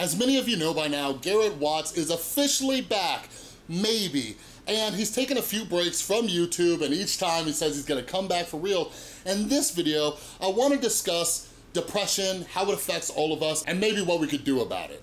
As many of you know by now, Garrett Watts is officially back, maybe. And he's taken a few breaks from YouTube, and each time he says he's gonna come back for real. In this video, I wanna discuss depression, how it affects all of us, and maybe what we could do about it.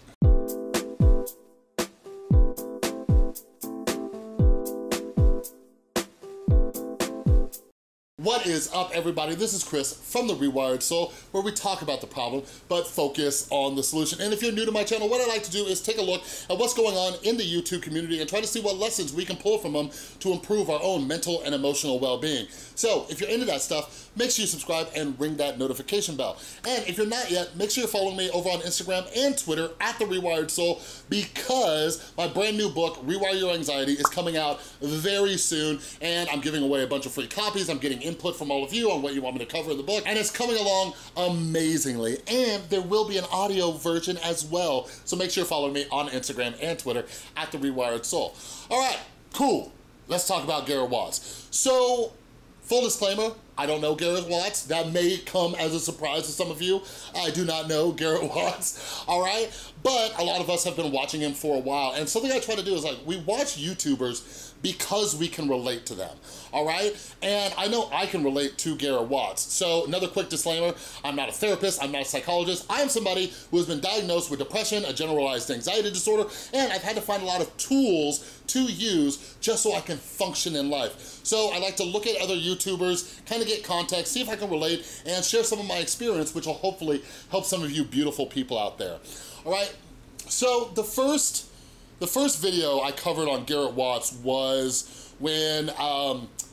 What is up, everybody? This is Chris from The Rewired Soul, where we talk about the problem, but focus on the solution. And if you're new to my channel, what I like to do is take a look at what's going on in the YouTube community and try to see what lessons we can pull from them to improve our own mental and emotional well-being. So if you're into that stuff, make sure you subscribe and ring that notification bell. And if you're not yet, make sure you're following me over on Instagram and Twitter at The Rewired Soul, because my brand new book, Rewire Your Anxiety, is coming out very soon, and I'm giving away a bunch of free copies. I'm getting input from all of you on what you want me to cover in the book, and it's coming along amazingly. And there will be an audio version as well, so make sure you follow me on Instagram and Twitter at The Rewired Soul. All right, cool. Let's talk about Garrett Watts. So, full disclaimer, I don't know Garrett Watts. That may come as a surprise to some of you. I do not know Garrett Watts, all right? But a lot of us have been watching him for a while, and something I try to do is, like, we watch YouTubers because we can relate to them, all right? And I know I can relate to Garrett Watts. So another quick disclaimer, I'm not a therapist, I'm not a psychologist. I am somebody who has been diagnosed with depression, a generalized anxiety disorder, and I've had to find a lot of tools to use just so I can function in life. So I like to look at other YouTubers, kind of get context, see if I can relate, and share some of my experience, which will hopefully help some of you beautiful people out there. All right, so the first video I covered on Garrett Watts was when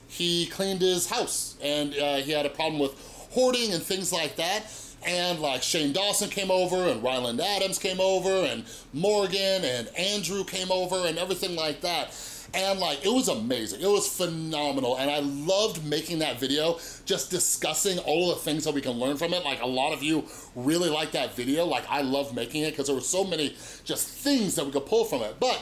he cleaned his house, and he had a problem with hoarding and things like that. And like Shane Dawson came over, and Morgan Adams came over, and Morgan and Andrew came over, and everything like that. And like, it was amazing, it was phenomenal. And I loved making that video, just discussing all of the things that we can learn from it. Like, a lot of you really liked that video. Like, I loved making it because there were so many just things that we could pull from it. But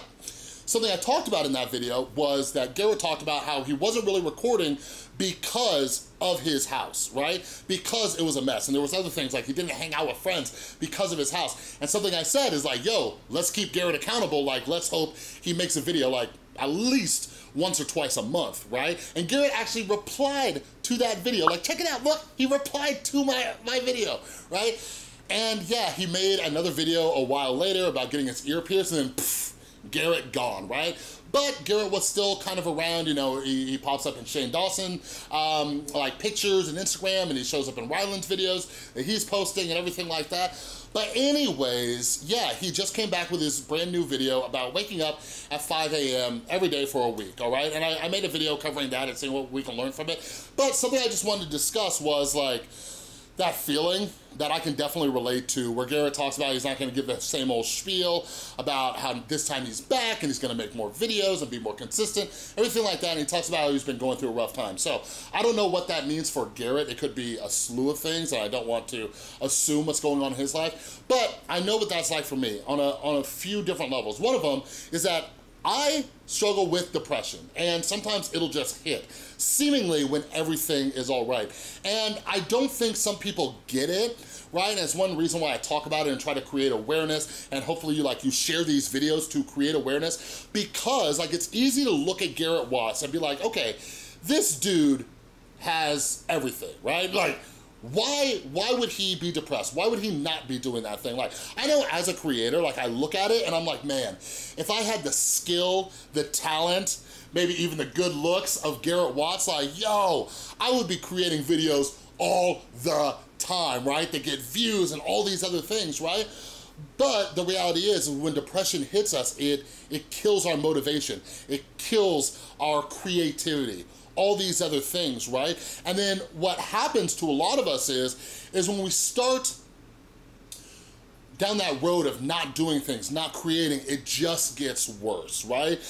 something I talked about in that video was that Garrett talked about how he wasn't really recording because of his house, right? Because it was a mess, and there was other things, like he didn't hang out with friends because of his house. And something I said is like, yo, let's keep Garrett accountable. Like, let's hope he makes a video like at least once or twice a month, right? And Garrett actually replied to that video. Like, check it out, look, he replied to my video, right? And yeah, he made another video a while later about getting his ear pierced, and then pff, Garrett gone, right? But Garrett was still kind of around, you know, he pops up in Shane Dawson, like pictures and Instagram, and he shows up in Ryland's videos that he's posting and everything like that. But anyways, yeah, he just came back with his brand new video about waking up at 5 a.m. every day for a week, all right? And I made a video covering that and seeing what we can learn from it. But something I just wanted to discuss was like that feeling that I can definitely relate to, where Garrett talks about he's not gonna give the same old spiel about how this time he's back and he's gonna make more videos and be more consistent, everything like that. And he talks about how he's been going through a rough time. So I don't know what that means for Garrett. It could be a slew of things, and I don't want to assume what's going on in his life, but I know what that's like for me on a few different levels. One of them is that I struggle with depression, and sometimes it'll just hit, seemingly when everything is all right. And I don't think some people get it, right? And it's one reason why I talk about it and try to create awareness, and hopefully you share these videos to create awareness, because like, it's easy to look at Garrett Watts and be like, okay, this dude has everything, right? Like, why would he be depressed? Why would he not be doing that thing? Like, I know as a creator, like, I look at it and I'm like, man, if I had the skill, the talent, maybe even the good looks of Garrett Watts, like, yo, I would be creating videos all the time, right? They get views and all these other things, right? But the reality is, when depression hits us, it kills our motivation, it kills our creativity, all these other things, right? And then what happens to a lot of us is when we start down that road of not doing things, not creating, it just gets worse, right?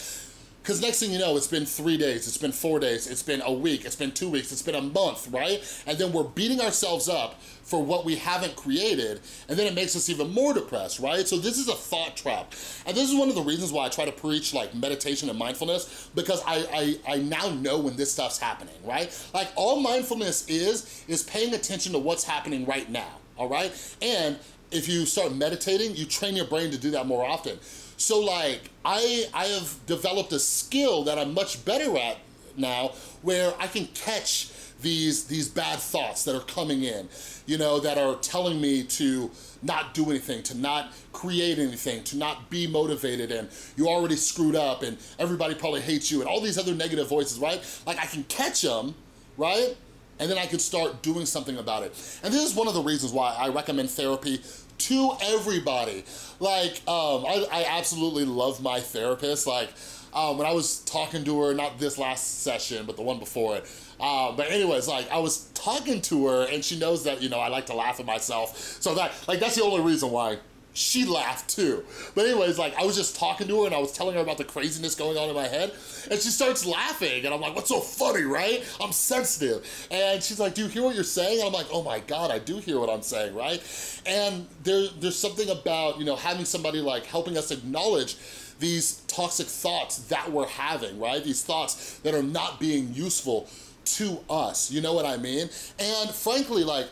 Because next thing you know, it's been 3 days, it's been 4 days, it's been a week, it's been 2 weeks, it's been a month, right? And then we're beating ourselves up for what we haven't created, and then it makes us even more depressed, right? So this is a thought trap. And this is one of the reasons why I try to preach like meditation and mindfulness, because I now know when this stuff's happening, right? Like, all mindfulness is paying attention to what's happening right now, all right? And if you start meditating, you train your brain to do that more often. So like, I have developed a skill that I'm much better at now, where I can catch these bad thoughts that are coming in, you know, that are telling me to not do anything, to not create anything, to not be motivated, and you already screwed up, and everybody probably hates you, and all these other negative voices, right? Like, I can catch them, right? And then I can start doing something about it. And this is one of the reasons why I recommend therapy to everybody. Like, I absolutely love my therapist. Like, when I was talking to her, not this last session, but the one before it, but anyways, like, I was talking to her, and she knows that, you know, I like to laugh at myself, so that, like, that's the only reason why she laughed too. But anyways, like, I was just talking to her, and I was telling her about the craziness going on in my head, and she starts laughing, and I'm like, what's so funny, right? I'm sensitive. And she's like, do you hear what you're saying? And I'm like, oh my God, I do hear what I'm saying, right? And there's something about, you know, having somebody like helping us acknowledge these toxic thoughts that we're having, right? These thoughts that are not being useful to us, you know what I mean? And frankly, like,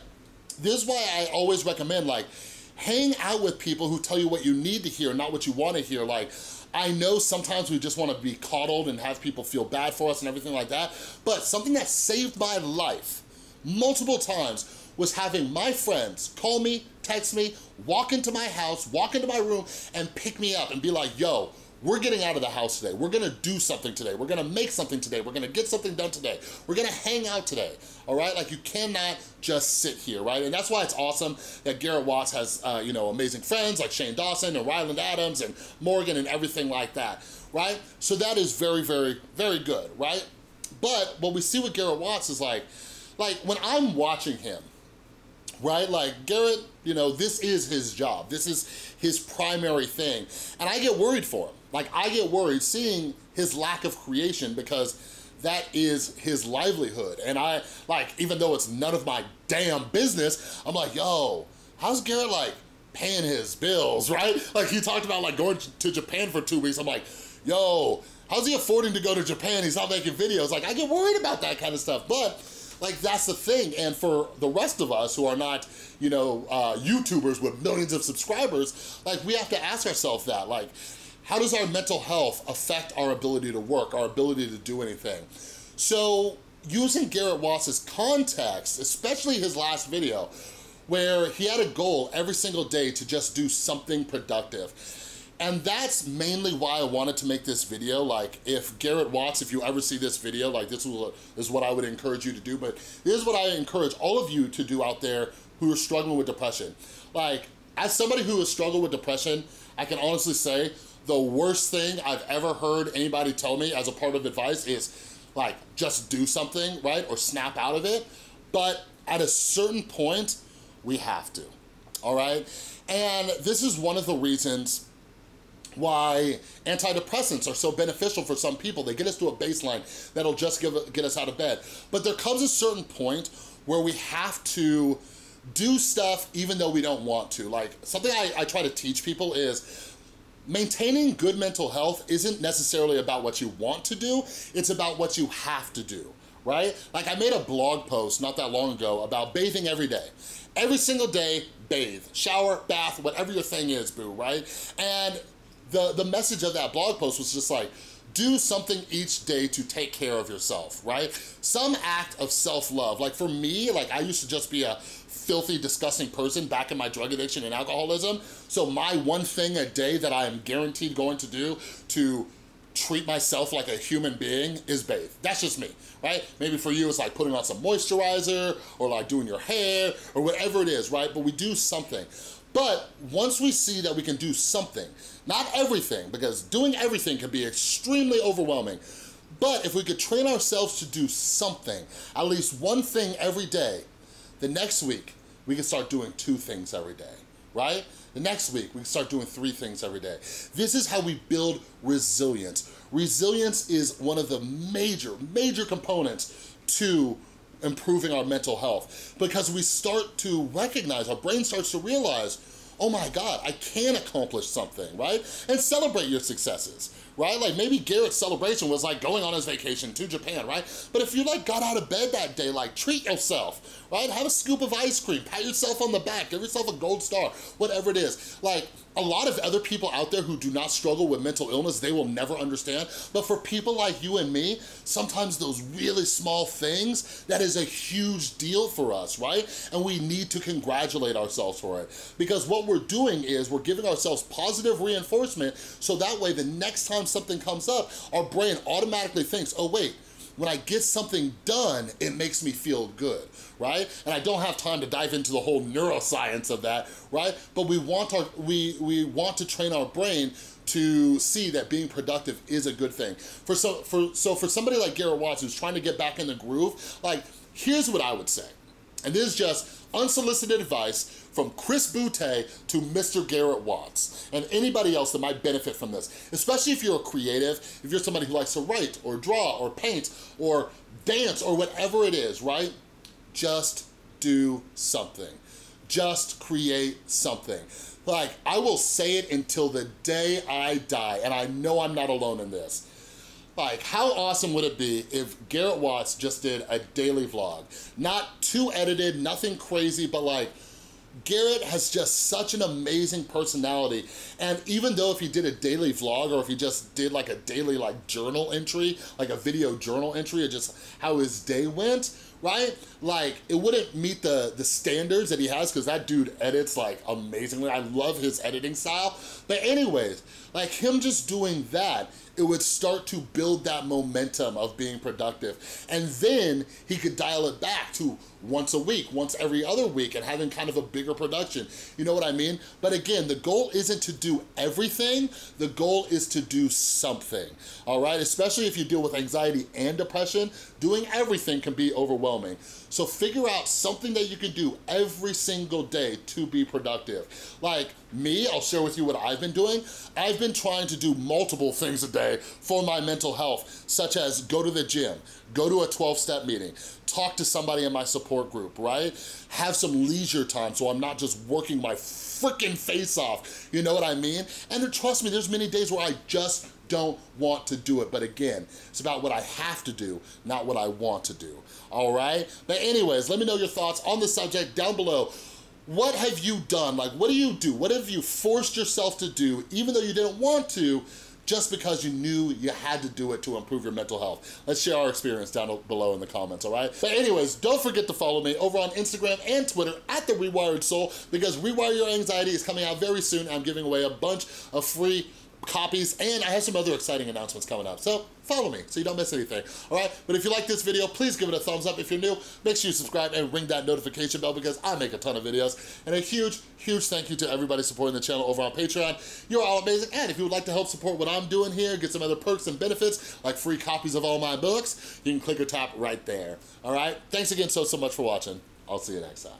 this is why I always recommend, like, hang out with people who tell you what you need to hear, not what you want to hear. Like, I know sometimes we just want to be coddled and have people feel bad for us and everything like that, but something that saved my life multiple times was having my friends call me, text me, walk into my house, walk into my room, and pick me up and be like, yo, we're getting out of the house today. We're gonna do something today. We're gonna make something today. We're gonna get something done today. We're gonna hang out today, all right? Like, you cannot just sit here, right? And that's why it's awesome that Garrett Watts has, you know, amazing friends like Shane Dawson and Morgan Adams and Morgan and everything like that, right? So that is very, very, very good, right? But what we see with Garrett Watts is like when I'm watching him, right? Like, Garrett, you know, this is his job. This is his primary thing. And I get worried for him. Like, I get worried seeing his lack of creation, because that is his livelihood. And I, like, even though it's none of my damn business, I'm like, yo, how's Garrett, like, paying his bills, right? Like, he talked about, like, going to Japan for 2 weeks. I'm like, yo, how's he affording to go to Japan? He's not making videos. Like, I get worried about that kind of stuff. But, like, that's the thing. And for the rest of us who are not, you know, YouTubers with millions of subscribers, like, we have to ask ourselves that, like, how does our mental health affect our ability to work, our ability to do anything? So using Garrett Watts' context, especially his last video, where he had a goal every single day to just do something productive. And that's mainly why I wanted to make this video. Like, if Garrett Watts, if you ever see this video, like, this is what I would encourage you to do, but this is what I encourage all of you to do out there who are struggling with depression. Like, as somebody who has struggled with depression, I can honestly say, the worst thing I've ever heard anybody tell me as a part of advice is, like, just do something, right? Or snap out of it. But at a certain point, we have to, all right? And this is one of the reasons why antidepressants are so beneficial for some people. They get us to a baseline that'll just get us out of bed. But there comes a certain point where we have to do stuff even though we don't want to. Like, something I try to teach people is, maintaining good mental health isn't necessarily about what you want to do, it's about what you have to do, right? Like, I made a blog post not that long ago about bathing every day. Every single day, bathe, shower, bath, whatever your thing is, boo, right? And the message of that blog post was just like, do something each day to take care of yourself, right? Some act of self-love. Like, for me, like, I used to just be a filthy, disgusting person back in my drug addiction and alcoholism. So my one thing a day that I am guaranteed going to do to treat myself like a human being is bathe. That's just me, right? Maybe for you, it's like putting on some moisturizer or like doing your hair or whatever it is, right? But we do something. But once we see that we can do something, not everything, because doing everything can be extremely overwhelming, but if we could train ourselves to do something, at least one thing every day, the next week, we can start doing 2 things every day, right? The next week, we can start doing 3 things every day. This is how we build resilience. Resilience is one of the major, major components to improving our mental health, because we start to recognize, our brain starts to realize, oh my God, I can accomplish something, right? And celebrate your successes, right? Like maybe Garrett's celebration was like going on his vacation to Japan, right? But if you like got out of bed that day, like treat yourself, right? Have a scoop of ice cream, pat yourself on the back, give yourself a gold star, whatever it is. Like a lot of other people out there who do not struggle with mental illness, they will never understand. But for people like you and me, sometimes those really small things, that is a huge deal for us, right? And we need to congratulate ourselves for it. Because what we're doing is we're giving ourselves positive reinforcement so that way the next time something comes up, our brain automatically thinks, oh wait, when I get something done, it makes me feel good, right? And I don't have time to dive into the whole neuroscience of that, right? But we want to train our brain to see that being productive is a good thing. So for somebody like Garrett Watts who's trying to get back in the groove, like here's what I would say, and this is just unsolicited advice from Chris Boutet to Mr. Garrett Watts and anybody else that might benefit from this, especially if you're a creative, if you're somebody who likes to write or draw or paint or dance or whatever it is, right? Just do something. Just create something. Like, I will say it until the day I die, and I know I'm not alone in this. Like, how awesome would it be if Garrett Watts just did a daily vlog? Not too edited, nothing crazy, but like, Garrett has just such an amazing personality. And even though if he did a daily vlog, or if he just did like a daily like journal entry, like a video journal entry of just how his day went, right? Like, it wouldn't meet the standards that he has, because that dude edits like amazingly. I love his editing style. But anyways, like him just doing that, it would start to build that momentum of being productive. And then he could dial it back to once a week, once every other week, and having kind of a bigger production. You know what I mean? But again, the goal isn't to do everything. The goal is to do something, all right? Especially if you deal with anxiety and depression, doing everything can be overwhelming. So figure out something that you can do every single day to be productive. Like me, I'll share with you what I've been doing. I've been trying to do multiple things a day for my mental health, such as go to the gym, go to a 12-step meeting, talk to somebody in my support group, right? Have some leisure time so I'm not just working my freaking face off, you know what I mean? And trust me, there's many days where I just don't want to do it, but again, it's about what I have to do, not what I want to do, all right? But anyways, let me know your thoughts on this subject down below. What have you done? Like, what do you do? What have you forced yourself to do, even though you didn't want to, just because you knew you had to do it to improve your mental health? Let's share our experience down below in the comments, all right? But anyways, don't forget to follow me over on Instagram and Twitter at The Rewired Soul, because Rewire Your Anxiety is coming out very soon. I'm giving away a bunch of free copies, and I have some other exciting announcements coming up. So follow me so you don't miss anything, all right? But if you like this video, please give it a thumbs up. If you're new, make sure you subscribe and ring that notification bell, because I make a ton of videos. And a huge, huge thank you to everybody supporting the channel over on Patreon. You're all amazing. And if you would like to help support what I'm doing here, get some other perks and benefits, like free copies of all my books, you can click or tap right there, all right? Thanks again so much for watching. I'll see you next time.